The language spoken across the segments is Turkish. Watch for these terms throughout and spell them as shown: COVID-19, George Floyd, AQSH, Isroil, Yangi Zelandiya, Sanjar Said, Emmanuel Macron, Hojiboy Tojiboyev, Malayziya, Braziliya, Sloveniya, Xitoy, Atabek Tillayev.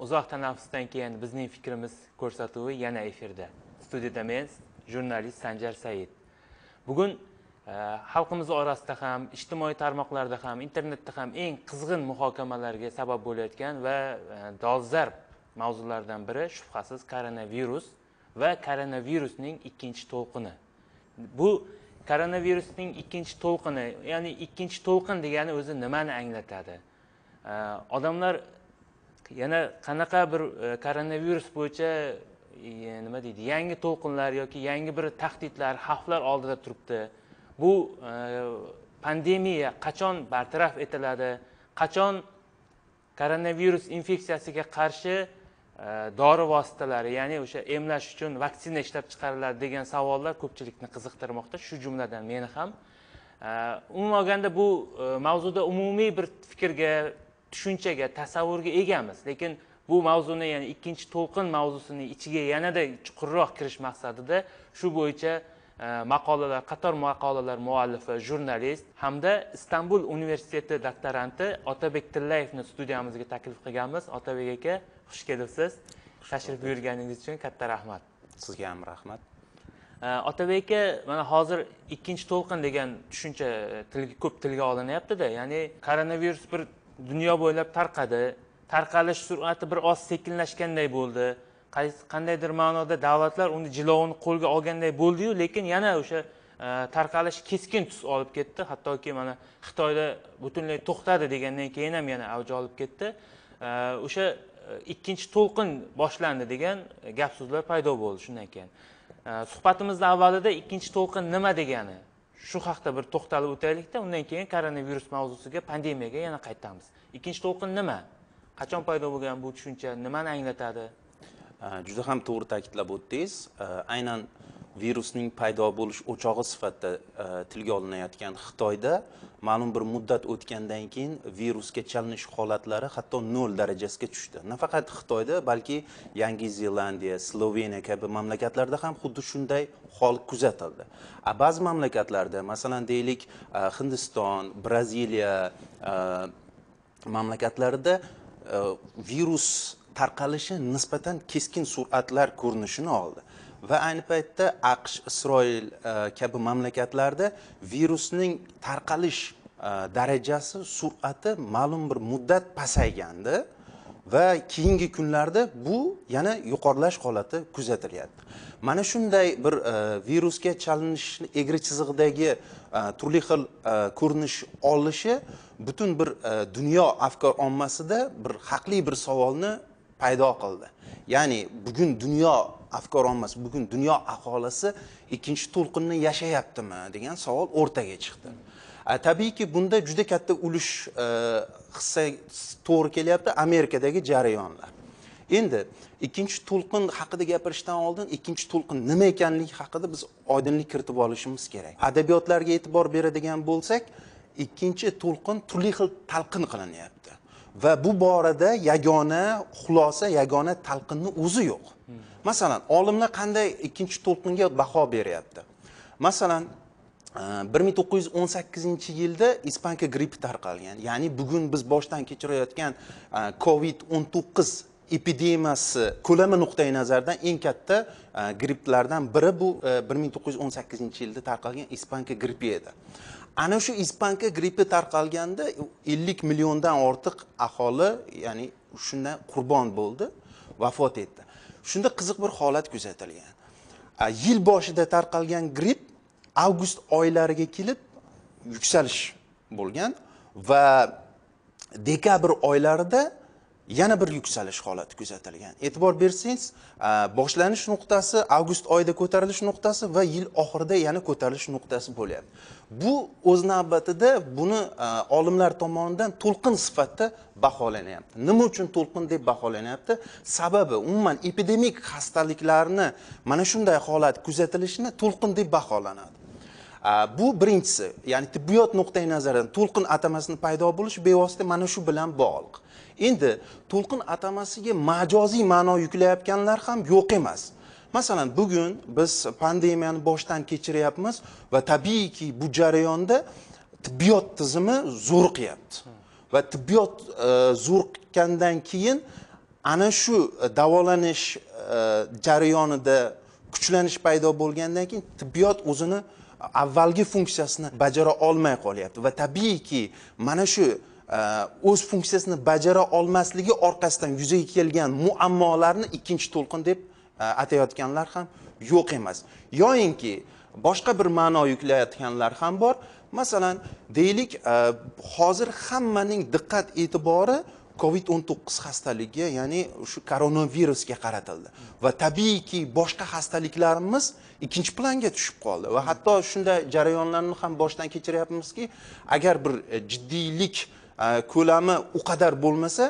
Uzoq tanaffusdan keyin bizning fikrimiz ko'rsatuvi yana efirda. Studiyada men, jurnalist Sanjar Said. Bugun xalqimiz orasida ham, ijtimoiy tarmoqlarda ham, internetda ham eng qizg'in muhokamalarga sabab bo'layotgan va dolzarb mavzulardan biri shubhasiz koronavirus va koronavirusning ikkinchi to'lqini. Bu koronavirusning ikkinchi to'lqini, ya'ni ikkinchi to'lqin degani o'zi nimani anglatadi? Odamlar yana qanaqa bir koronavirus bo'yicha nima deydi, yangi to'lqinlar yoki yangi bir tahdidlar, xavflar oldida turibdi. Bu pandemiya qachon bartaraf etiladi? Qachon koronavirus infeksiyasiga qarshi dori vositalari, ya'ni o'sha emlash uchun vaksina ishlab chiqariladi degan savollar ko'pchilikni qiziqtirmoqda, shu jumladan meni ham. Umuman olganda bu mavzuda umumiy bir fikrga, tushunchaga, tasavvurga egamiz, lekin bu mavzuni, ya'ni ikkinchi to'lqin mavzusini ichiga yanada chuqurroq kirish maqsadida shu bo'yicha maqolalar, qator maqolalar muallifi, jurnalist hamda Istanbul universiteti doktoranti Atabek Tillayevni studiyamizga taklif qilganmiz. Otabek aka, xush kelibsiz. Tashrif buyurganingiz uchun katta rahmat. Sizga ham rahmat. Atabek aka, mana hozir ikkinchi to'lqin degan tushuncha ko'p tilga olinyapti-da, ya'ni koronavirus bir dunyo bo'ylab tarqadi, tarqalish sur'ati bir oz sekinlashganday bo'ldi. Qandaydir ma'noda davlatlar uni jilovini qo'lga olganday bo'ldi-yu, lekin yana o'sha tarqalish keskin tus olib ketdi. Hattoki mana Xitoyda butunlay to'xtadi degandan keyin ham yana avj olib ketdi. O'sha ikkinchi to'lqin boshlandi degan gap-so'zlar paydo bo'ldi shundan keyin. Suhbatimizning avvalida ikkinchi to'lqin nima degani, shu haqda bir to'xtalib o'taylik-da, undan keyin koronavirus mavzusiga, pandemiyaga yana qaytamiz. Ikkinchi to'lqin nima? Qachon paydo bo'lgan bu tushuncha, nimani anglatadi? Juda ham to'g'ri ta'kidlab o'tdingiz. Aynan virusning paydo bo'lish o'chog'i sifatida tilga olinayotgan Xitoyda ma'lum bir muddat o'tgandan keyin virusga chalinish holatlari hatto 0 darajasiga tushdi. Nafaqat Xitoyda, balki Yangi Zelandiya, Sloveniya kabi mamlakatlarda ham xuddi shunday hol kuzatildi. Ba'zi mamlakatlarda, masalan deylik, Hindiston, Braziliya mamlakatlarida virus tarqalishi nisbatan keskin sur'atlar ko'rinishini oldi. Va ayni paytda AQSH, Isroil kabi mamlakatlarda virusning tarqalish darajasi, sur'ati ma'lum bir muddat pasaygandi va keyingi kunlarda bu yana yuqorlash holati kuzatilyapti. Mana shunday bir virusga chalinishni egri chizig'idagi turli xil ko'rinish olishi butun bir dunyo afkor ommasida bir haqli bir savolni paydo qildi. Ya'ni bugun dunyo afkor ommasi, bugun dunyo aholisi ikkinchi to'lqinni yashayaptimi degan savol o'rtaga chiqdi. Tabiiyki bunda juda katta ulush hissa to'g'ri kelyapti Amerikadagi jarayonlar. Endi ikkinchi to'lqin haqida gapirishdan oldin ikkinchi to'lqin nima ekanligi haqida biz oydinlik kiritib olishimiz kerak. Adabiyotlarga e'tibor beradigan bo'lsak, ikkinchi to'lqin turli xil talqin qilinyapti. Va bu borada yagona xulosa, yagona talqinni o'zi yo'q. Masalan, olimlar qanday ikkinchi to'lqinga baho beryapti? Masalan, 1918-yilda ispanka gripi tarqalgan. Ya'ni bugun biz boshdan kechirayotgan COVID-19 epidemiyasi ko'lami nuqtai nazardan eng katta griplardan biri bu 1918-yilda tarqalgan ispanka gripi edi. Ana shu ispanka gripi tarqalganda 50 milliondan ortiq aholi, ya'ni shundan qurbon bo'ldi, vafot etdi. Shunda qiziq bir holat kuzatilgan. Yil boshida tarqalgan grip avgust oylariga kelib yuksalish bo'lgan va dekabr oylarida yana bir yuksalish holati kuzatilgan. E'tibor bersangiz, boshlanish nuqtasi avgust oyida ko'tarilish nuqtasi va yil oxirida yana ko'tarilish nuqtasi bo'lyapti. Bu o'z navbatida buni olimlar tomonidan to'lqin sifatida baholanyapti. Nima uchun to'lqin deb baholanyapti? Sababi umuman epidemik xastaliklarni, mana shunday holat kuzatilishini to'lqin deb baholanadi. Bu birincisi, yani tibbiyot nuqtai nazaridan to'lqin atamasini paydo bo'lish bevosita mana shu bilan bog'liq. Endi to'lqin atamasiga majoziy ma'no yuklayotganlar ham yo'q emas. Masalan, bugun biz pandemiyani boshdan kechiryapmiz va tabiiyki bu jarayonda tibbiyot tizimi zo'riqyapti. Va tibbiyot zo'riqqandan keyin ana shu davolanish jarayonida kuchlanish paydo bo'lgandan keyin tibbiyot o'zini avvalgi funksiyasini bajara olmay qolyapti va tabiiyki mana shu o'z funksiyasini bajara olmasligi orqasidan yuzaga kelgan muammolarni ikkinchi to'lqin deb atayotganlar ham yo'q emas. Yo'inki boshqa bir ma'no yuklayotganlar ham bor. Masalan, deylik, hozir hammaning diqqat e'tibori COVID-19 xastaligiga, ya'ni shu koronavirusga qaratildi. Va tabiiyki boshqa xastaliklarimiz ikkinchi planga tushib qoldi va hatto shunday jarayonlarni ham boshdan kechiryapmizki, agar bir jiddiylik ko'lami u qadar bo'lmasa,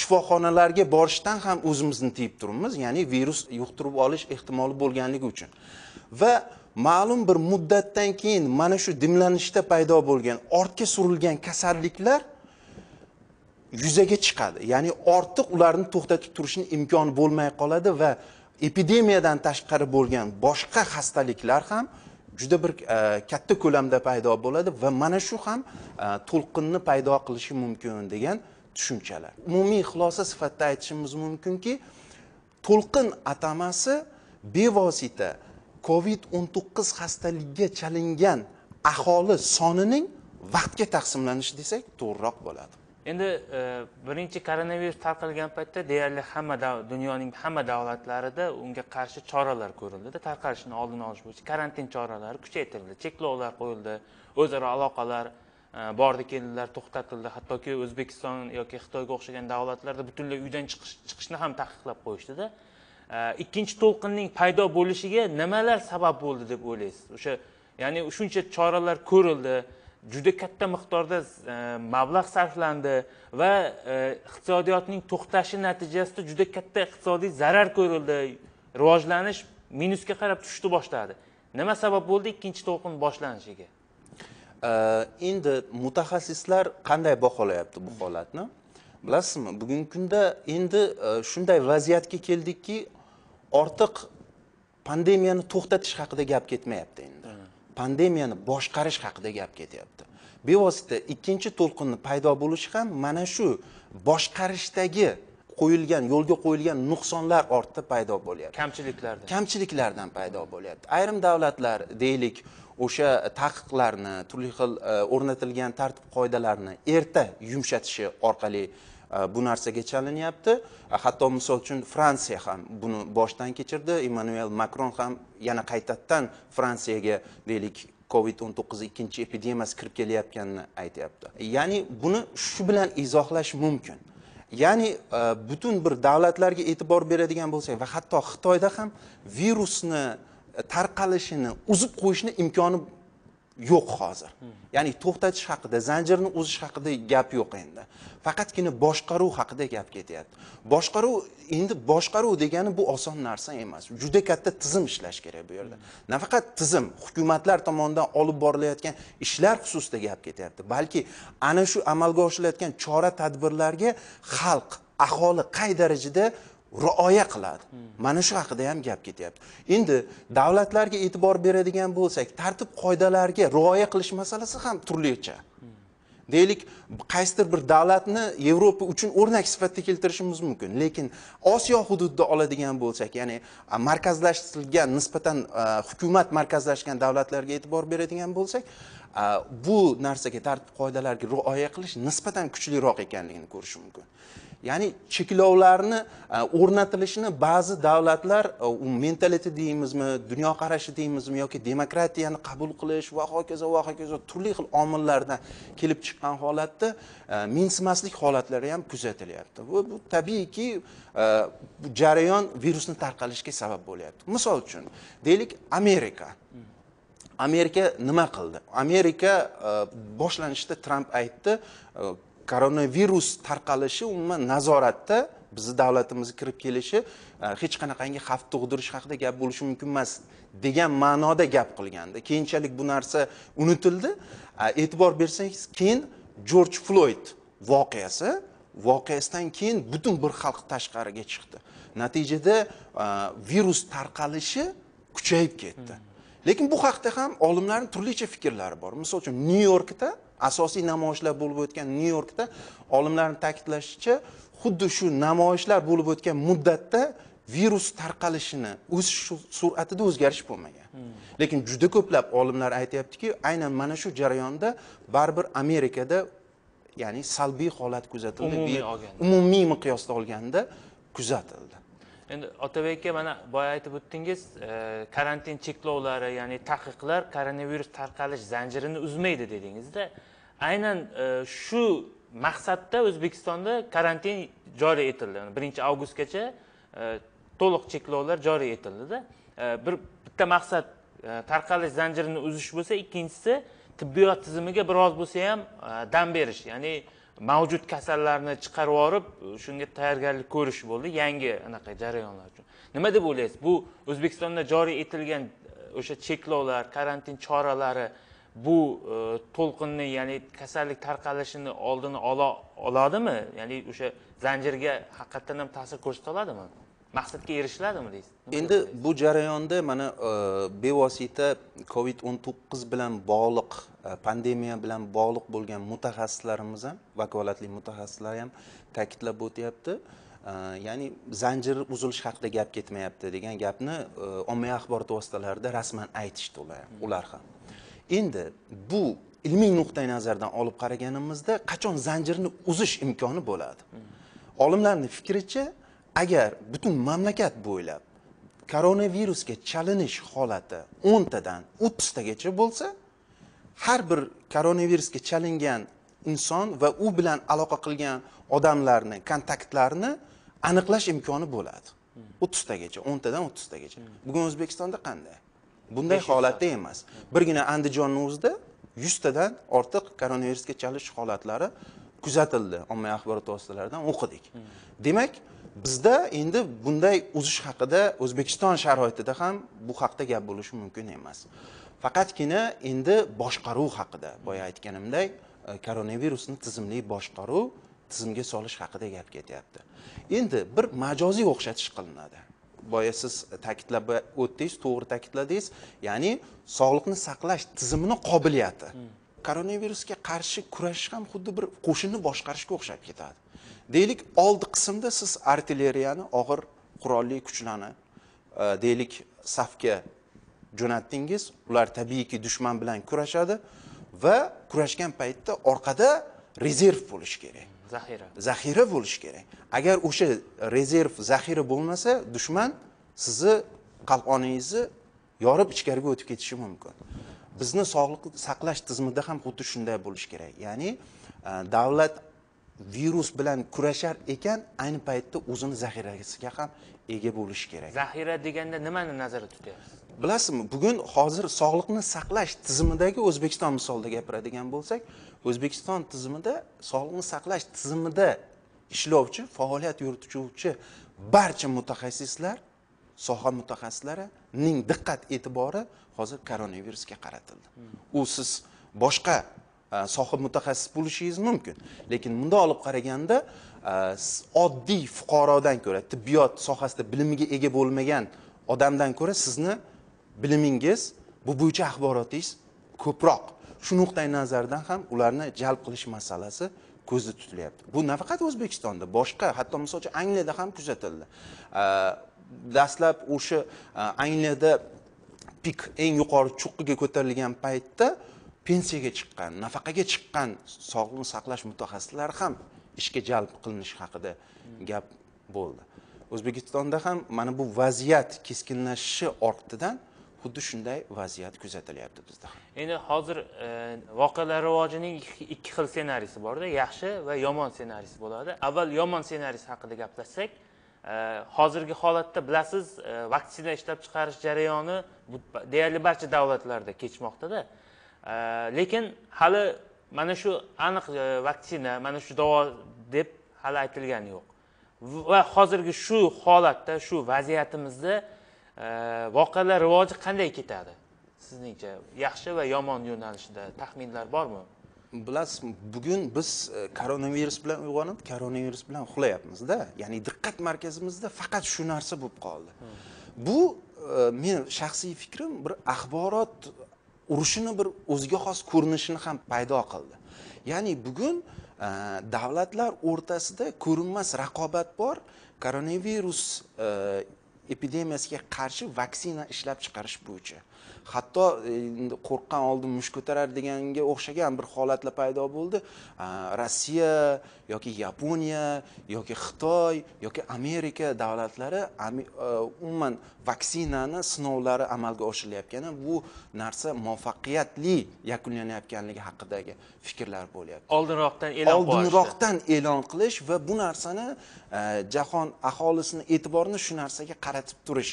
shifoxonalarga borishdan ham o'zimizni tiyib turibmiz, ya'ni virus yuqtirib olish ehtimoli bo'lganligi uchun. Va ma'lum bir muddatdan keyin mana shu dimlanishda paydo bo'lgan, ortga surilgan kasalliklar yuzaga chiqadi. Ya'ni ortiq ularni to'xtatib turishning imkoni bo'lmay qoladi va epidemiyadan tashqari bo'lgan boshqa xastaliklar ham juda bir katta ko'lamda paydo bo'ladi va mana shu ham to'lqinni paydo qilishi mumkin degan tushunchalar. Umumiy xulosa sifatida aytishimiz mumkinki, to'lqin atamasi bevosita COVID-19 xastaligiga chalingan aholi sonining vaqtga taqsimlanishi desak to'g'riroq bo'ladi. Endi birinchi koronavirus tarqalgan paytda deyarli hamma dunyoning hamma davlatlarida unga qarshi choralar ko'rildi. Tarqalishni oldini olish bo'yicha karantin choralari kuchaytirildi, cheklovlar qo'yildi, o'zaro aloqalar bordi keldilar to'xtatildi. Hattoki O'zbekiston yoki Xitoyga o'xshagan davlatlarda butunlay uydan chiqishni ham taqiqlab qo'yishdi-da. Ikkinchi to'lqinning paydo bo'lishiga nimalar sabab bo'ldi deb o'ylaysiz? O'sha, ya'ni shuncha choralar ko'rildi, juda katta miqdorda mablag' sarflandi va iqtisodiyotning to'xtashi natijasida juda katta iqtisodiy zarar ko'rildi. Rivojlanish minusga qarab tushdi boshladi. Nima sabab bo'ldi ikkinchi to'lqin boshlanishiga? Endi mutaxassislar qanday baholayapti bu holatni? Bilasizmi, bugungi kunda endi shunday vaziyatga keldikki, ortiq pandemiyani to'xtatish haqida gap ketmayapti endi. Pandemiyani boshqarish haqida gap ketyapti. Bevosita ikkinchi to'lqinni paydo bo'lishi ham mana shu boshqarishdagi qo'yilgan, yo'lga qo'yilgan nuqsonlar ortida paydo bo'lyapti. Kamchiliklardan paydo bo'lyapti. Ayrim davlatlar, deylik, o'sha taqiqlarni, turli xil o'rnatilgan tartib-qoidalarni erta yumshatishi orqali bu narsaga chalinyapti. Hatto misol uchun Fransiya ham buni boshdan kechirdi. Emmanuel Macron ham yana qaytadan Fransiyaga deylik COVID-19 ikkinchi epidemiyasi kirib kelyotganini aytayapti. Ya'ni buni shu bilan izohlash mumkin. Ya'ni butun bir davlatlarga e'tibor beradigan bo'lsak va hatto Xitoyda ham virusni tarqalishini uzib qo'yishni imkoni yo'q hozir. Ya'ni to'xtatish haqida, zanjirni uzish haqida gap yo'q endi. Faqatgina boshqaruv haqida gap ketyapti. Boshqaruv, endi boshqaruv degani bu oson narsa emas. Juda katta tizim ishlash kerak bu yerda. Nafaqat tizim, hukumatlar tomonidan olib borilayotgan ishlar xususida gap ketyapti, balki ana shu amalga oshirilayotgan chora-tadbirlarga xalq, aholi qay darajada rioya qiladi. Mana shu haqida ham gap ketyapti. Endi davlatlarga e'tibor beradigan bo'lsak, tartib-qoidalarga rioya qilish masalasi ham turlicha. Deylik, qaysidir bir davlatni Yevropa uchun o'rnak sifatida keltirishimiz mumkin, lekin Osiyo hududida oladigan bo'lsak, ya'ni markazlashtirilgan, nisbatan hukumat markazlashgan davlatlarga e'tibor beradigan bo'lsak, bu narsaga, tartib-qoidalarga rioya qilish nisbatan kuchliroq ekanligini ko'rish mumkin. Ya'ni cheklovlarni o'rnatilishini ba'zi davlatlar u mentaliteti deymizmi, dunyo qarashi deymizmi yoki demokratiyani qabul qilish va hokazo turli xil omillardan kelib chiqqan holatda mensimaslik holatlari ham kuzatilyapti. Bu tabiiyki bu jarayon virusni tarqalishiga sabab bo'lyapti. Misol uchun, deylik, Amerika nima qildi? Amerika boshlanishda Tramp aytdi, koronavirus tarqalishi umuman nazoratda bizni davlatimizga kirib kelishi hech qanaqangi xavf tug'dirish haqida gap bo'lishi mumkin emas degan ma'noda gap qilgandi. Keyinchalik bu narsa unutildi. E'tibor bersangiz, keyin George Floyd voqeasidan keyin butun bir xalq tashqariga chiqdi. Natijada virus tarqalishi kuchayib ketdi. Lekin bu haqda ham olimlarning turlicha fikrlari bor. Masalan, Nyu-Yorkda asosiy namoyishlar bo'lib o'tgan Nyu-Yorkda olimlarning ta'kidlashicha xuddi shu namoyishlar bo'lib o'tgan muddatda virus tarqalishini o'sish sur'atida o'zgarish bo'lmagan. Lekin juda ko'plab olimlar aytayaptiki, aynan mana shu jarayonda baribir Amerikada ya'ni salbiy holat kuzatildi, umumiy miqyosda olganda kuzatildi. Endi Otabekka mana boya aytib o'tdingiz, karantin cheklovlari, ya'ni taqiqlar koronavirus tarqalish zanjirini uzmaydi dedingiz-da. Aynan shu maqsadda O'zbekistonda karantin joriy etildi. 1-avgustgacha to'liq cheklovlar joriy etildi-da. Bitta maqsad tarqalish zanjirini uzish bo'lsa, ikkinchisi tibbiyot tizimiga biroz bo'lsa ham dam berish, ya'ni mavjud kasallarni chiqarib yorib, shunga tayyorgarlik ko'rish bo'ldi yangi anaqa jarayonlar uchun. Nima deb o'ylaysiz? Bu O'zbekistonda joriy etilgan o'sha cheklovlar, karantin choralari bu to'lqinni, ya'ni kasallik tarqalishini oldini ola oladimi? Ya'ni o'sha zanjirga haqiqatan ham ta'sir ko'rsata oladimi? Maqsadga erishiladimi deysiz? Endi bu jarayonda mana bevosita COVID-19 bilan bog'liq, pandemiya bilan bog'liq bo'lgan mutaxassislarimiz ham, vakolatli mutaxassislar ham ta'kidlab o'tyapti. Ya'ni zanjir uzilish haqida gap ketmayapti degan gapni ommaviy axborot vositalarida rasman aytishdi ular ham. Endi bu ilmiy nuqtai nazardan olib qaraganimizda qachon zanjirni uzish imkoni bo'ladi? Olimlarning fikricha, agar butun mamlakat bo'ylab koronavirusga chalinish holati 10 tadan 30 tagacha bo'lsa, har bir koronavirusga chalingan inson va u bilan aloqa qilgan odamlarning kontaktlarini aniqlash imkoni bo'ladi. 30 tagacha, 10 tadan 30 tagacha. Bugun O'zbekistonda qanday? Bunday holatda emas. Birgina Andijonning o'zida 100 tadan ortiq koronavirusga chalinish holatlari kuzatildi. Ommaviy axborot vositalaridan o'qidik. Demak, bizda endi bunday uzish haqida O'zbekiston sharoitida ham bu haqda gap bo'lishi mumkin emas. Faqatgina endi boshqaruv haqida, boya aytganimdek, koronavirusni tizimli boshqaruv tizimga solish haqida gap ketyapti. Endi bir majoziy o'xshatish qilinadi. Boya siz ta'kidlab o'tdingiz, to'g'ri ta'kidladingiz, ya'ni sog'liqni saqlash tizimining qobiliyati. Koronavirusga qarshi kurashish ham xuddi bir qo'shinni boshqarishga o'xshab ketadi. Deylik, oldi qismda siz artilleriyani, og'ir qurolli kuchlarni deylik safga jo'natdingiz. Ular tabiiyki dushman bilan kurashadi va kurashgan paytda orqada rezerv bo'lishi kerak. Zaxira bo'lishi kerak. Agar o'sha rezerv, zaxira bo'lmasa, dushman sizni qalqoningizni yorib ichkariga o'tib ketishi mumkin. Bizni sog'liq saqlash tizimida ham xuddi shunday bo'lish kerak. Ya'ni davlat virus bilan kurashar ekan, ayni paytda o'zini zaxirasiga ham ega bo'lish kerak. Zaxira deganda nimani nazarda tutyapsiz? Bilasizmi, bugun hozir sog'liqni saqlash tizimidagi O'zbekiston misolida gapiradigan bo'lsak, O'zbekiston tizimida sog'liqni saqlash tizimida ishlovchi, faoliyat yurituvchi barcha mutaxassislar, soha mutaxassislarining diqqat e'tibori hozir koronavirusga qaratildi. U siz boshqa soha mutaxassis bo'lishingiz mumkin, lekin bunda olib qaraganda oddiy fuqarodan ko'ra, tibbiyot sohasida bilimiga ega bo'lmagan odamdan ko'ra sizni bilimingiz, bu bo'yicha axborotingiz ko'proq. Shu nuqtai nazardan ham ularni jalb qilish masalasi ko'zda tutilyapti. Bu nafaqat O'zbekistonda, boshqa, hatto masalan Angliyada ham kuzatildi. Dastlab o'sha Angliyada pik eng yuqori cho'qqiga ko'tarilgan paytda pensiyaga chiqqan, nafaqaga chiqqan sog'liqni saqlash mutaxassislari ham ishga jalb qilinish haqida gap bo'ldi. O'zbekistonda ham mana bu vaziyat keskinlashishi ortidan xuddi shunday vaziyat kuzatilyapti bizda. Endi hozir voqealar rivojining 2 xil ssenariysi bor-da, yaxshi va yomon ssenariysi bo'ladi. Avval yomon ssenariysi haqida gaplashsak, hozirgi holatda bilasiz, vaksina ishlab chiqarish jarayoni deyarli barcha davlatlarda kechmoqda-da. Lekin hali mana shu aniq vaksina, mana shu davo deb hali aytilgani yo'q. ve hozirgi şu holatda, şu vaziyatimizda voqealar rivoji qanday ketadi? Sizningcha yaxshi ve yomon yo'nalishda taxminlar bormi? Bilasizmi, bugün biz koronavirus bilan uyg'onib, koronavirus bilan uxlayapmiz-da. Ya'ni diqqat markazimizda faqat shu narsa bo'lib qoldi. Bu men shaxsiy fikrim bir axborot urushini bir o'ziga xos ko'rinishini ham paydo qildi. Ya'ni bugün davlatlar o'rtasida ko'rinmas raqobat bor. Koronavirus epidemiyasiga qarshi vaksina ishlab chiqarish bo'yicha. Hatto qo'rqqan oldim mush ko'tarar deganga o'xshagan bir holatlar paydo bo'ldi. Rossiya yoki Yaponiya yoki Xitoy yoki Amerika davlatlari umuman vaksinani sinovlari amalga oshirilayotgani, bu narsa muvaffaqiyatli yakunlanayotganligi haqidagi fikrlar bo'lyapti. Oldinroqdan e'lon qilish va bu narsani jahon aholisini e'tiborini shu narsaga qaratib turish.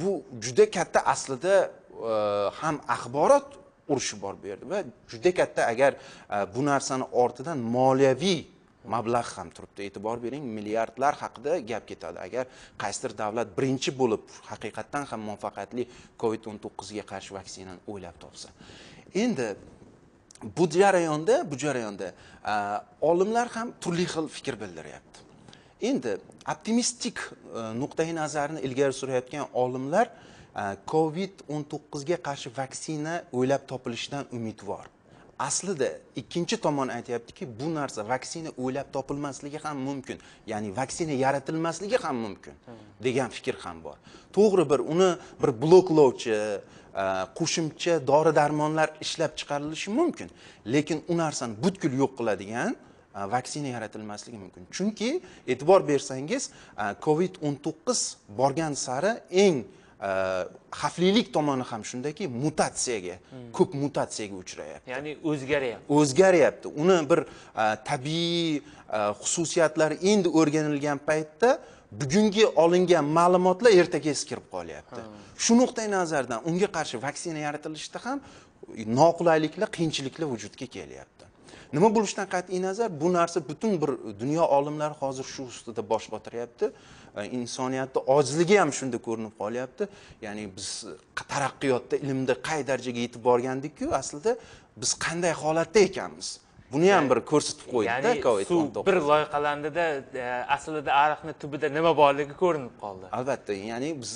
Bu juda katta aslida ham axborot urushi bor bu yerda va juda katta agar bu narsani ortidan moliyaviy mablag' ham turibdi. E'tibor bering, milliardlar haqida gap ketadi. Agar qaysidir davlat birinchi bo'lib haqiqatan ham muvaffaqiyatli COVID-19 ga qarshi vaksinani o'ylab topsa. Endi bu jarayonda olimlar ham turli xil fikr bildiryapti. Endi optimistik nuqtai nazarni ilgari surayotgan olimlar COVID-19 ga qarshi vaksina o'ylab topilishidan umidvor. Aslida ikkinchi tomon aytayaptiki, bu narsa vaksina o'ylab topilmasligi ham mumkin, ya'ni vaksina yaratilmasligi ham mumkin degan fikr ham bor. To'g'ri, bir uni bir bloklovchi qo'shimcha dori-darmonlar ishlab chiqarilishi mumkin, lekin u narsani butkul yo'q qiladigan vaksina yaratilmasligi mumkin. Chunki e'tibor bersangiz, COVID-19 borgan sari eng xavflilik tomoni ham shundaki, mutatsiyaga, ko'p mutatsiyaga uchrayapti. Ya'ni o'zgaryapti. Uni bir tabiiy xususiyatlari endi o'rganilgan paytda bugungi olingan ma'lumotlar ertaga eskirib qolyapti. Shu nuqtai nazardan unga qarshi vaksina yaratilishida ham noqulayliklar, qiyinchiliklar vujudga kelyapti. Nima bo'lishidan qat'iy nazar, bu narsa butun bir dunyo olimlari hozir shu ustida bosh qotiryapti. Insoniyatni ojizligi ham shunda ko'rinib qolyapti. Ya'ni biz taraqqiyotda, ilmda qay darajaga yetib borgandik-ku, aslida biz qanday holatda ekanmiz. Buni ham bir ko'rsatib qo'ydi-da COVID-19. Bir loyihalandida aslida ariqning tubida nima borligi ko'rinib qoldi. Albatta, ya'ni biz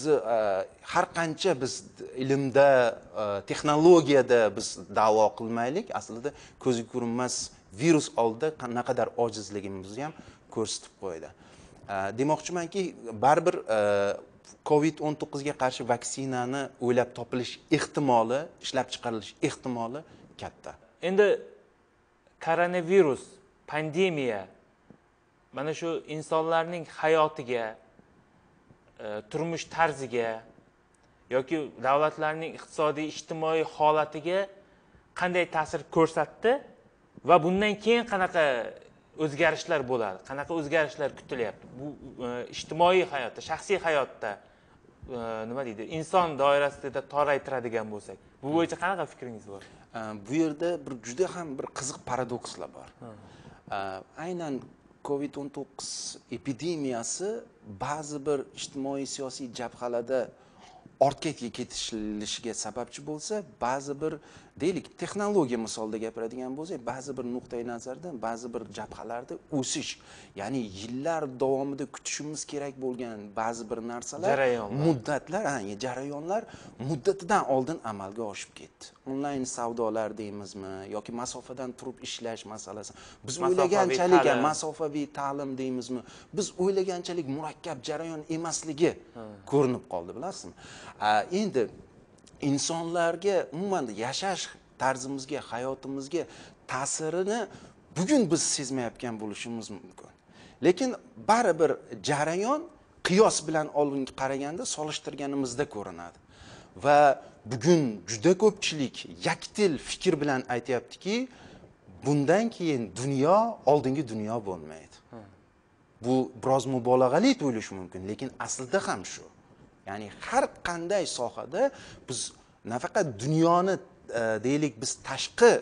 har qancha biz ilmda, texnologiyada biz da'vo qilmaylik, aslida ko'zga ko'rinmas virus oldida qanaqadar ojizligimizni ham ko'rsatib qo'ydi. Demoqchimanki, baribir COVID-19 ga qarshi vaksinani o'ylab topilish ehtimoli, ishlab chiqarilish ehtimoli katta. Endi koronavirus, pandemiya mana shu insonlarning hayotiga, turmush tarziga yoki davlatlarning iqtisodiy, ijtimoiy holatiga qanday ta'sir ko'rsatdi va bundan keyin qanaqa o'zgarishlar bo'ladi? Qanaqa o'zgarishlar kutilyapti? Bu ijtimoiy hayotda, shaxsiy hayotda nima deydi? Inson doirasida toraytiradigan bo'lsak, bu bo'yicha qanaqa fikringiz bor? Bu yerda bir juda ham bir qiziq paradokslar bor. Aynan COVID-19 epidemiyasi ba'zi bir ijtimoiy siyosiy jabhalarda ortga ketilishiga sababchi bo'lsa, ba'zi bir deylik, texnologiya misolida gapiradigan bo'lsak, ba'zi bir nuqtai nazardan ba'zi bir jabhalarda o'sish, ya'ni yillar davomida kutishimiz kerak bo'lgan ba'zi bir narsalar, jarayonlar muddatidan oldin amalga oshib ketdi. Onlayn savdolar deymizmi yoki masofadan turib ishlash masalasi. Biz o'ylaganchalik masofaviy ta'lim deymizmi? Biz o'ylaganchalik murakkab jarayon emasligi ko'rinib qoldi, bilasizmi? Endi insonlarga umuman yashash tarzimizga, hayotimizga ta'sirini bugun biz sezmayotgan bo'lishimiz mumkin. Lekin baribir jarayon qiyos bilan qaraganda solishtirganimizda ko'rinadi. Va bugun juda ko'pchilik yaktil fikr bilan aytayaptiki, bundan keyin dunyo oldingi dunyo bo'lmaydi. Bu biroz mubolag'ali tuyulishi mumkin, lekin aslida ham shu. Ya'ni har qanday sohada biz nafaqat dunyoni deylik, biz tashqi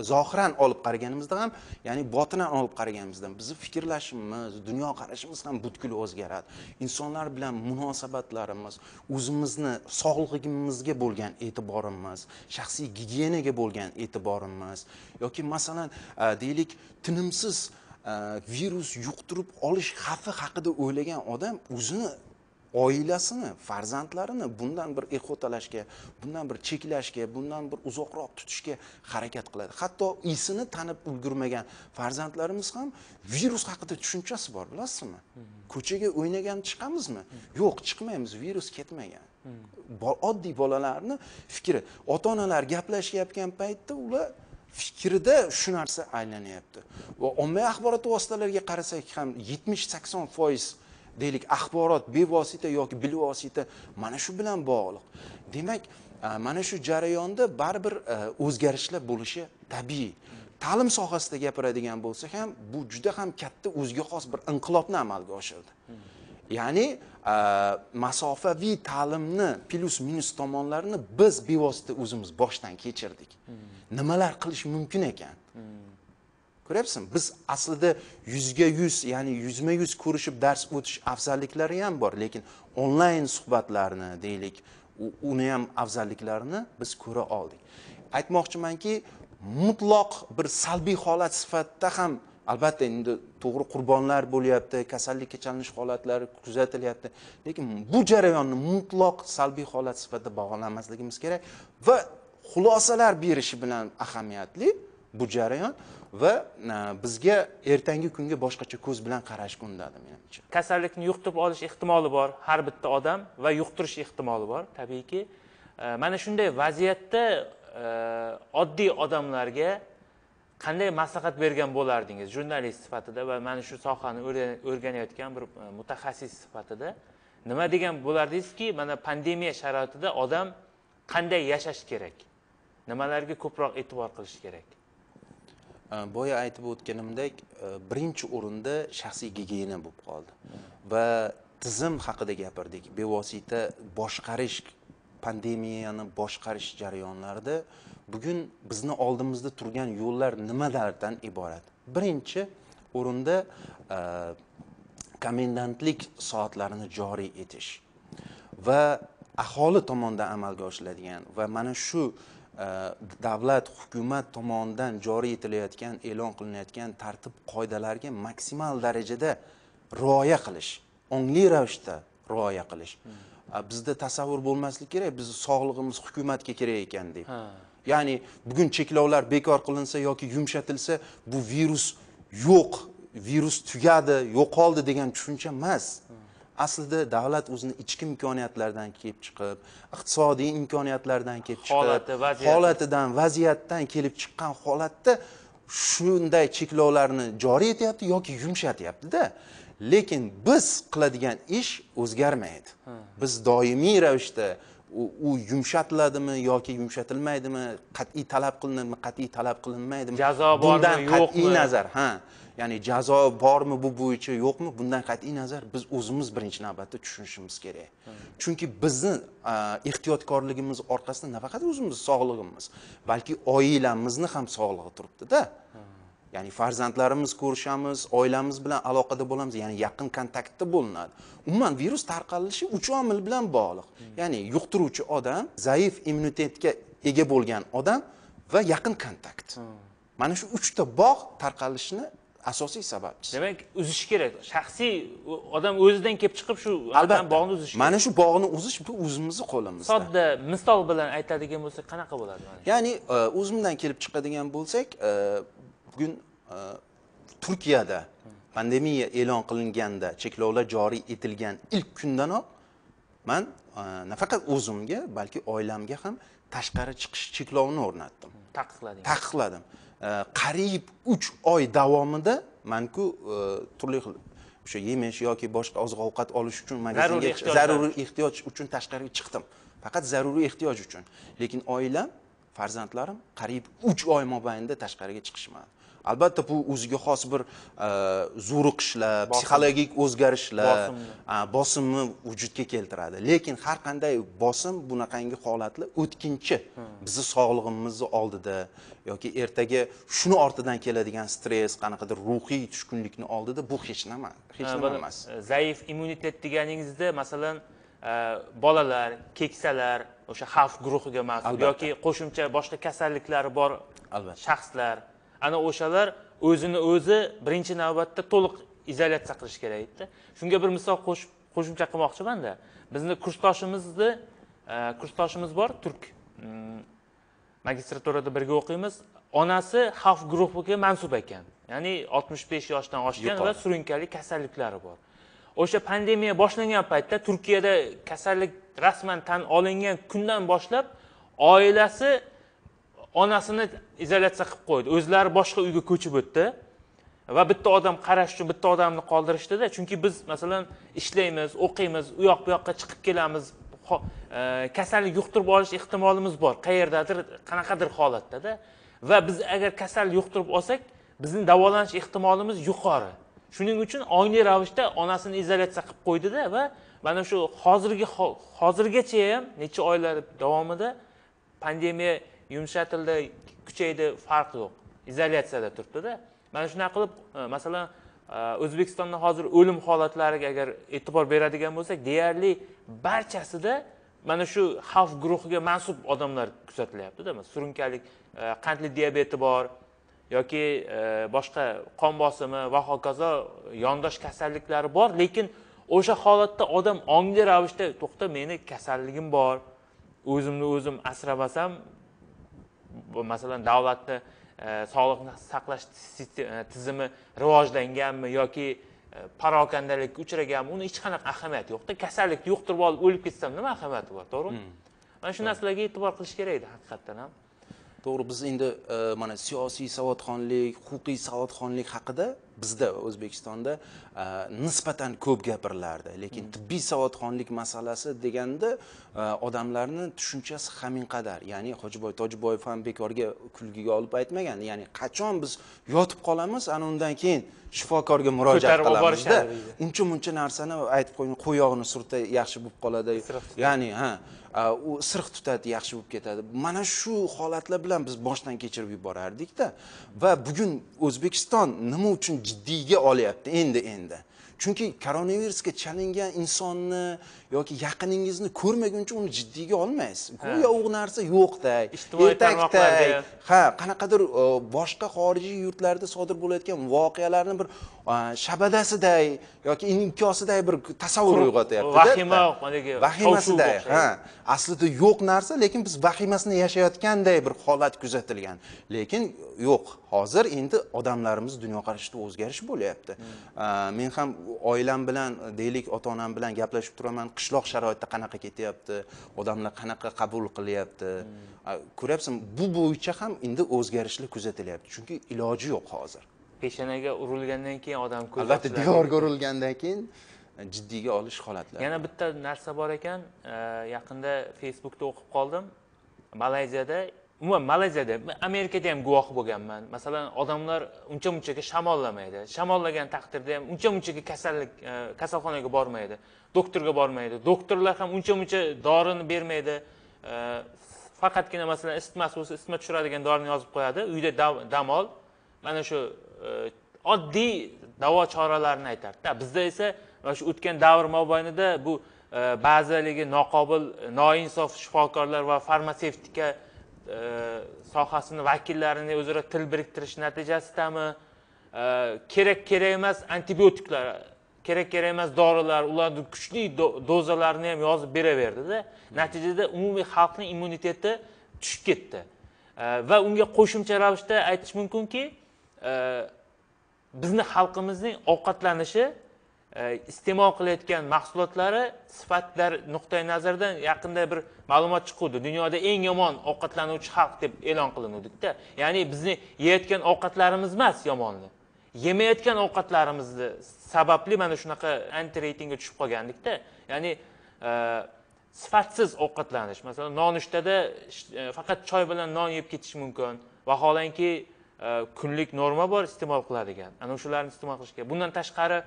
zohiran olib qaraganimizda ham, ya'ni botinan olib qaraganimizda bizni fikrlashimiz, dunyo qarashimiz ham butkul o'zgaradi. İnsanlar bilan munosabatlarimiz, o'zimizni sog'lig'imizga bo'lgan e'tiborimiz, shaxsiy gigiyenaga bo'lgan e'tiborimiz yoki masalan, deylik, tinimsiz virus yuqtirib olish xavfi haqida o'ylagan odam o'zini oilasini, farzandlarini bundan bir ekotalashga, bundan bir cheklashga, bundan bir uzoqroq tutishga harakat qiladi. Hatto isini tanib ulgurmagan farzandlarimiz ham virus haqida tushunchasi bor, bilasizmi? Ko'chaga o'ynagan chiqamizmi? Yo'q, chiqmaymiz, virus ketmagan. Oddiy bolalarni fikri, ota-onalar gaplashayotgan paytda ular fikrida shu narsa aylanyapti. Va ommaviy axborot vositalariga qarasak ham 70-80% deylik, axborot bevosita yoki bilvosita mana shu bilan bog'liq. Demak, mana shu jarayonda baribir o'zgarishlar bo'lishi tabiiy. Ta'lim sohasida gapiradigan bo'lsak ham, bu juda ham katta o'ziga xos bir inqilobni amalga oshirdi. Ya'ni masofaviy ta'limni plus-minus tomonlarini biz bevosita o'zimiz boshdan kechirdik. Nimalar qilish mumkin ekan? Ko'rapsizmi? Biz aslida 100%, ya'ni 100% ko'rishib dars o'tish afzalliklari ham bor, lekin onlayn suhbatlarni deylik, uni ham afzalliklarini biz ko'ra oldik. Aytmoqchimanki, mutloq bir salbiy holat sifatida ham albatta endi to'g'ri qurbonlar bo'lyapti, kasallikka chalinish holatlari kuzatilyapti, lekin bu jarayonni mutloq salbiy holat sifatida bog'lamasligimiz kerak va xulosalar berishi bilan ahamiyatli bu jarayon va bizga ertangi kunga boshqacha ko'z bilan qarashga undadi menimcha. Kasallikni yuqtirib olish ehtimoli bor har bitta odam va yuqtirish ehtimoli bor tabiiyki. Mana shunday vaziyatda oddiy odamlarga qanday maslahat bergan bo'lardingiz jurnalist sifatida va mana shu sohani o'rganayotgan bir mutaxassis sifatida nima degan bo'lardingizki, mana pandemiya sharoitida odam qanday yashash kerak? Nimalarga ko'proq e'tibor qilish kerak? Boya aytib o'tganimdek, birinchi o'rinda shaxsiy gigiyena bo'lib qoldi va tizim haqida gapirdik. Bevosita boshqarish, pandemiyani boshqarish jarayonlarida bugun bizni oldimizda turgan yo'llar nimalardan iborat? Birinchi o'rinda komendantlik soatlarini joriy etish va aholi tomonidan amalga oshiriladigan va mana shu davlat, hukumat tomonidan joriy etilayotgan, e'lon qilinayotgan tartib qoidalarga maksimal darajada rioya qilish, ongli ravishda rioya qilish. Bizda tasavvur bo'lmaslik kerak, biz sog'lig'imiz hukumatga kerak ekan deb. Ya'ni bugun cheklovlar bekor qilinsa yoki yumshatilsa, bu virus yo'q, virus tugadi, yo'qoldi degan tushuncha emas. Aslida davlat o'zini ichki imkoniyatlaridan kelib chiqib, iqtisodiy imkoniyatlardan kelib chiqib, holatidan, vaziyatdan kelib chiqqan holatda shunday cheklovlarni joriy etyapti yoki yumshatyapti-da. Lekin biz qiladigan ish o'zgarmaydi. Biz doimiy ravishda u yumshatiladimi yoki yumshatilmaydimi, qat'iy talab qilinadimi, qat'iy talab qilinmaydimi, jazo bormi, yo'qmi, nazar, ya'ni jazo bormi bu bo'yicha, yo'qmi, bundan qat'iy nazar biz o'zimiz birinchi navbatda tushunishimiz kerak. Chunki bizni ehtiyotkorligimiz orqasida nafaqat o'zimiz sog'lig'imiz, balki oilamizni ham sog'lig'i turibdi-da. Ya'ni farzandlarimiz ko'rishamiz, oilamiz bilan aloqada bo'lamiz, ya'ni yaqin kontaktda bo'linadi. Umuman virus tarqalishi 3 omil bilan bog'liq. Ya'ni yuqtiruvchi odam, zaif immunitetga ega bo'lgan odam va yaqin kontakt. Mana shu 3 ta bog' tarqalishini asosiy sababchisi. Demak, uzish kerak. Shaxsiy odam o'zidan kelib chiqib shu bog'ni uzish. Mana shu bog'ni uzish bu o'zimizning qo'limizda. Sodda misol bilan aytadigan bo'lsak qanaqa bo'ladi? Ya'ni o'zimdan kelib chiqadigan bo'lsak, bugun Turkiyada pandemiya e'lon qilinganda, cheklovlar joriy etilgan ilk kundanoq men nafaqat o'zimga, balki oilamga ham tashqari chiqish cheklovini o'rnatdim. Taqiqladim. Qariyb 3 oy davomida menku turli xil o'sha yemesh yoki boshqa oziq-ovqat olish uchun magazinga zaruriy ehtiyoj uchun tashqariga chiqdim. Faqat zaruriy ehtiyoj uchun. Lekin oilam, farzandlarim qariyb 3 oy mobaynida tashqariga chiqishmadi. Albatta bu o'ziga xos bir zo'riqishlar, psixologik o'zgarishlar, bosimni vujudga keltiradi. Lekin har qanday bosim bunaqangi holatlar o'tkinchi. Bizi sog'lig'imizni oldida yoki ertaga shuni ortidan keladigan stress, qanaqadir ruhiy tushkunlikni oldida bu hech nima, hech nima emas. Zaif immunitet deganingizda, masalan, bolalar, keksalar, o'sha xavf guruhiga mas'ul yoki qo'shimcha boshqa kasalliklari bor shaxslar, ana o'shalar o'zini o'zi birinchi navbatda to'liq izolyatsiya qilish kerak. Shunga bir misol qo'shimcha qilmoqchiman-da. Bizning kursdoshimiz bor, turk. Magistraturada birga o'qiymiz. Onasi xavf guruhiga mansub ekan. Ya'ni 65 yoshdan oshgan va surunkali kasalliklari bor. O'sha pandemiya boshlangan paytda Turkiyada kasallik rasman tan olingan kundan boshlab oilasi onasini izolyatsiya qilib qo'ydi. O'zlari boshqa uyga ko'chib o'tdi va bitta odam qarash uchun bitta odamni qoldirishdida, chunki biz masalan ishlaymiz, o'qiymiz, u yoq bu yoqqa chiqib kelamiz. Kasallik yuqtirib olish ehtimolimiz bor. Qayerdadir, qanaqadir holatda-da. Va biz agar kasallik yuqtirib olsak, bizning davolanish ehtimolimiz yuqori. Shuning uchun ongli ravishda onasini izolyatsiya qilib qo'ydi-da va mana shu hozirgacha ham necha oylar davomida pandemiya yumshatildi, kuchaydi, farq yo'q. İzolyatsiyada turibdi-da. Mana shuna qilib, masalan, O'zbekistonda hozir o'lim holatlariga agar e'tibor beradigan bo'lsak, deyarli barchasida mana shu xavf guruhiga mansub odamlar kuzatilyapti-da. Surunkali, qandli diabeti bor yoki boshqa qon bosimi va hokazo yondosh kasalliklari bor, lekin o'sha holatda odam ongli ravishda to'xta, meni kasalligim bor, o'zimni o'zim asrabasam masalan davlatni sog'liqni saqlash tizimi rivojlanganmi yoki parokandalikka uchraganmi, uni hech qanaqa ahamiyati yo'qda. Kasallikni yuqtirib olib o'lib ketsam nima ahamiyati bor, to'g'rimi? Mana shu narsalarga e'tibor qilish kerak edi haqiqatan ham. To'g'ri, biz endi mana siyosiy savodxonlik, huquqiy savodxonlik haqida bizda O'zbekistonda nisbatan ko'p gapirilardi, lekin tibbiy savodxonlik masalasi deganda odamlarning tushunchasi hamin qadar. Ya'ni Hojiboy Tojiboyev ham bekorga kulgiga olib aytmagan. Ya'ni qachon biz yotib qolamiz, ana undan keyin shifokorga murojaat qilamiz-da. Uncha-muncha narsani aytib qo'ying, qo'yog'ini surta yaxshi bo'lib qoladi. Ya'ni u sirq tutadi, yaxshi bo'lib ketadi. Mana shu holatlar bilan biz boshdan kechirib yuborardik-da. Va bugun O'zbekiston nima uchun jiddiga olyapti endi? Chunki koronavirusga chalingan insonni yoki yaqiningizni ko'rmaguncha uni jiddiga olmaysiz. Go'yo u narsa yo'qda. Ertakda, qanaqadir boshqa xorijiy yurtlarda sodir bo'layotgan voqealarni bir shabadasiday yoki inkosiday bir tasavvur uyg'otyapti. Vahimasiday. Aslida yo'q narsa, lekin biz vahimasini yashayotganday bir holat kuzatilgan. Lekin yo'q, hozir endi odamlarimiz dunyoqarashida o'zgarish bo'lyapti. Men ham oilam bilan, deylik ota-onam bilan gaplashib turaman, qishloq sharoitida qanaqa ketyapti, odamlar qanaqa qabul qilyapti. Ko'ryapsizmi, bu bo'yicha ham endi o'zgarishlar kuzatilyapti. Chunki iloji yo'q hozir. Peshonaga urilgandan keyin odam ko'z. Albatta, devorga urilgandan keyin jiddiga olish holatlari. Yana bitta narsa bor ekan, yaqinda Facebookda o'qib qoldim. Malayziyada, umuman Malayziyada, Amerikada ham guvoh bo'lganman. Masalan, odamlar uncha-munchaga shamollamaydi. Shamollagan taqdirda ham uncha-munchaga kasalxonaga bormaydi, doktorga bormaydi. Doktorlar ham uncha-muncha dorini bermaydi. Faqatgina masalan isitmasi bo'lsa, isitma tushiradigan dorini yozib qo'yadi. Uyda dam ol. Mana shu oddiy davo choralarini aytadi. Bizda esa mana shu o'tgan davr mobaynida bu ba'ziligi noqobil, noinsof shifokorlar va farmatsevtika sohasini vakillarini o'zaro til biriktirish natijasidami kerak emas antibiotiklar, kerak emas dorilar, ularni kuchli dozalarni ham yozib beraverdi-da. Natijada umumiy xalqning immuniteti tushib ketdi. Va unga qo'shimcha ravishda aytish mumkinki, bizning xalqimizning ovqatlanishi, iste'mol qilayotgan mahsulotlari sifatlar nuqtai nazaridan yaqinda bir ma'lumot chiqdi. Dunyoda eng yomon ovqatlanuvchi xalq deb e'lon qilinuvdik-da. Ya'ni bizni yeyotgan ovqatlarimiz emas yomonli. Yemayotgan ovqatlarimizni sababli mana shunaqa anti-reytingga tushib qolgandik-da. Ya'ni sifatsiz ovqatlanish. Masalan, nonushtada faqat choy bilan non yeb ketish mumkin. Vaholanki kunlik norma bor iste'mol qiladigan. Ana o'shalarni iste'mol qilishga. Bundan tashqari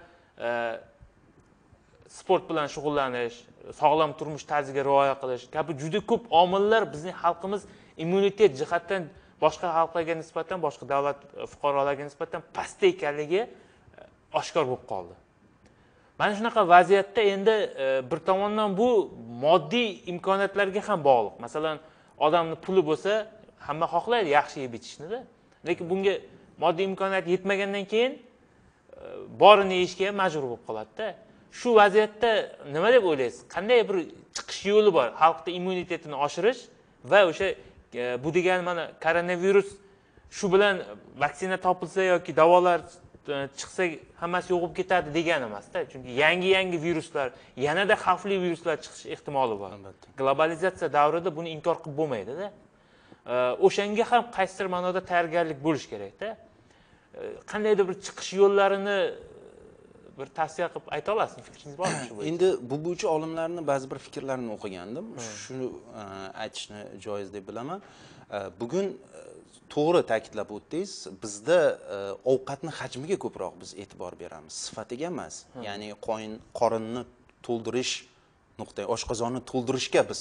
sport bilan shug'ullanish, sog'lom turmush tarziga rioya qilish kabi juda ko'p omillar bizning xalqimiz immunitet jihatdan boshqa xalqlarga nisbatan, boshqa davlat fuqarolariga nisbatan past ekanligi oshkor bo'lib qoldi. Mana shunaqa vaziyatda endi bir tomondan bu moddiy imkoniyatlarga ham bog'liq. Masalan, odamning puli bo'lsa, hamma xohlaydi yaxshi yeb ichishni-da. Lekin bunga moddiy imkoniyat yetmagandan keyin borini yeyishga majbur bo'lib qoladi-da. Shu vaziyatda nima deb o'ylaysiz? Qanday bir chiqish yo'li bor? Xalqda immunitetini oshirish va o'sha bu degani mana koronavirus shu bilan vaksina topilsa yoki davolar chiqsa hammasi yo'qib ketadi degan emas-da. Chunki yangi viruslar, yanada xavfli viruslar chiqish ehtimoli bor. Albatta. Globalizatsiya davrida buni inkor qilib bo'lmaydi-da. O'shanga ham qaysidir ma'noda tayyorgarlik bo'lish kerak-da. Qandaydir bir chiqish yo'llarini bir tavsiya qilib ayta olasizmi? Fikringiz bormi shu bo'yicha? Endi bu bo'yicha olimlarning ba'zi bir fikrlarini o'qigandim. Shuni aytishni joiz deb bilaman. Bugun to'g'ri ta'kidlab o'tdingiz, bizda ovqatni hajmiga ko'proq biz e'tibor beramiz, sifatiga emas. Ya'ni qorinni to'ldirish nuqtai, oshqozonni to'ldirishga biz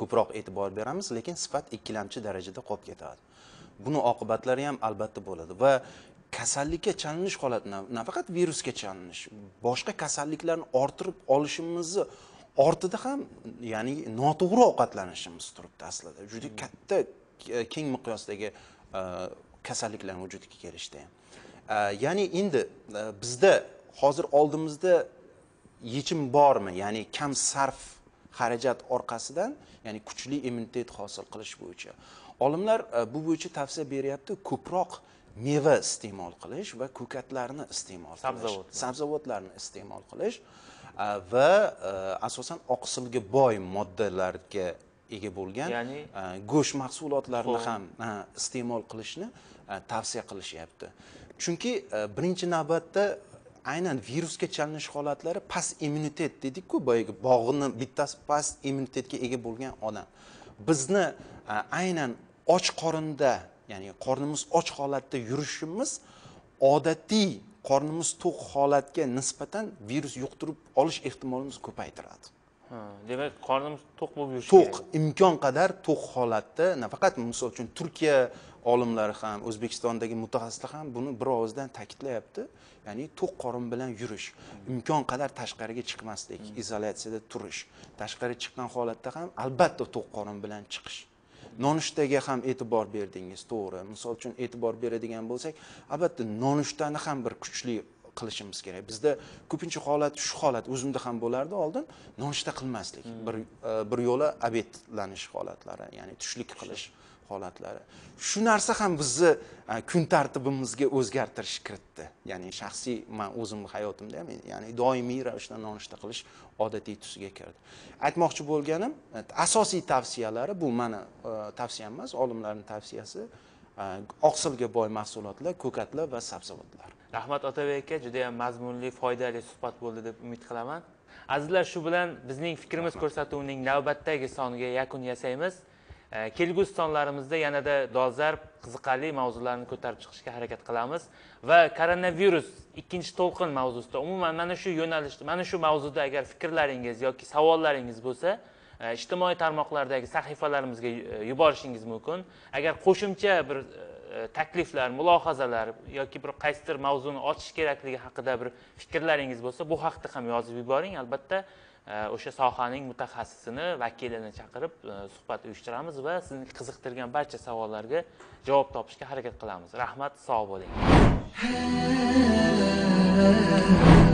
ko'proq e'tibor beramiz, lekin sifat ikkilamchi darajada qolib ketadi. Buni oqibatlari ham albatta bo'ladi va kasallikka chalinish holatini, nafaqat virusga chalinish, boshqa kasalliklarni orttirib olishimizni ortida ham, ya'ni noto'g'ri ovqatlanishimiz turibdi aslida. Juda katta keng miqyosdagi kasalliklar vujudga kelishdi. Ya'ni endi bizda hozir oldimizda yechim bormi? Ya'ni kam sarf xarajat orqasidan, ya'ni kuchli immunitet hosil qilish bo'yicha. Olimlar bu bo'yicha tavsiya beryapti, ko'proq meva iste'mol qilish va ko'katlarni iste'mol qilish, sabzavotlarni iste'mol qilish va asosan oqsilga boy moddalarga ega bo'lgan go'sht mahsulotlarini ham iste'mol qilishni tavsiya qilishyapti. Chunki birinchi navbatda aynan virusga chalinish holatlari past immunitet dedik-ku, boyagi bog'ini bittasi past immunitetga ega bo'lgan odam. Bizni aynan och qorinda, ya'ni qornimiz och holatda yurishimiz odatiy qornimiz to'q holatga nisbatan virus yuqtirib olish ehtimolimiz ko'paytiradi. Demak, qornimiz to'q bo'lib yurish kerak. To'q, imkon qadar to'q holatda, nafaqat misol uchun Turkiya olimlari ham, O'zbekistondagi mutaxassislar ham buni bir ovozdan ta'kidlayapti. Ya'ni to'q qorin bilan yurish, imkon qadar tashqariga chiqmaslik, izolyatsiyada turish, tashqariga chiqqan holatda ham albatta to'q qorin bilan chiqish. Nonushtaga ham e'tibor berdingiz, to'g'ri. Misol uchun e'tibor beradigan bo'lsak, albatta nonushtani ham bir kuchli qilishimiz kerak. Bizda ko'pincha holat shu holat o'zimda ham bo'lardi oldin, nonushta qilmaslik, bir yo'la abedlanish holatlari, ya'ni tushlik qilish holatlari. Shu narsa ham bizni kun tartibimizga o'zgartirish kiritdi. Ya'ni shaxsiy men o'zimning hayotimda ham, ya'ni doimiy ravishda nonushta qilish odatiy tusiga kirdi. Aytmoqchi bo'lganim, asosiy tavsiyalari bu meni tavsiyam emas, olimlarning tavsiyasi. Oqsilga boy mahsulotlar, ko'katlar va sabzavotlar. Rahmat Otabek aka, juda ham mazmunli, foydali suhbat bo'ldi deb umid qilaman. Azizlar, shu bilan bizning fikrimiz ko'rsatuvining navbatdagi soniga yakun yasaymiz. Kelgusi sonlarimizda yanada dolzarb, qiziqarli mavzularni ko'tarib chiqishga harakat qilamiz va koronavirus 2-to'lqin mavzusida umuman mana shu yo'nalishda, mana shu mavzuda agar fikrlaringiz yoki savollaringiz bo'lsa, ijtimoiy tarmoqlardagi sahifalarimizga yuborishingiz mumkin. Agar qo'shimcha bir takliflar, mulohazalar yoki bir qaysidir mavzuni ochish kerakligi haqida bir fikrlaringiz bo'lsa, bu haqda ham yozib yuboring. Albatta, o'sha sohaning mutaxassisini, vakilini chaqirib suhbat uyushtiramiz va sizni qiziqtirgan barcha savollarga javob topishga harakat qilamiz. Rahmat, sog' bo'ling.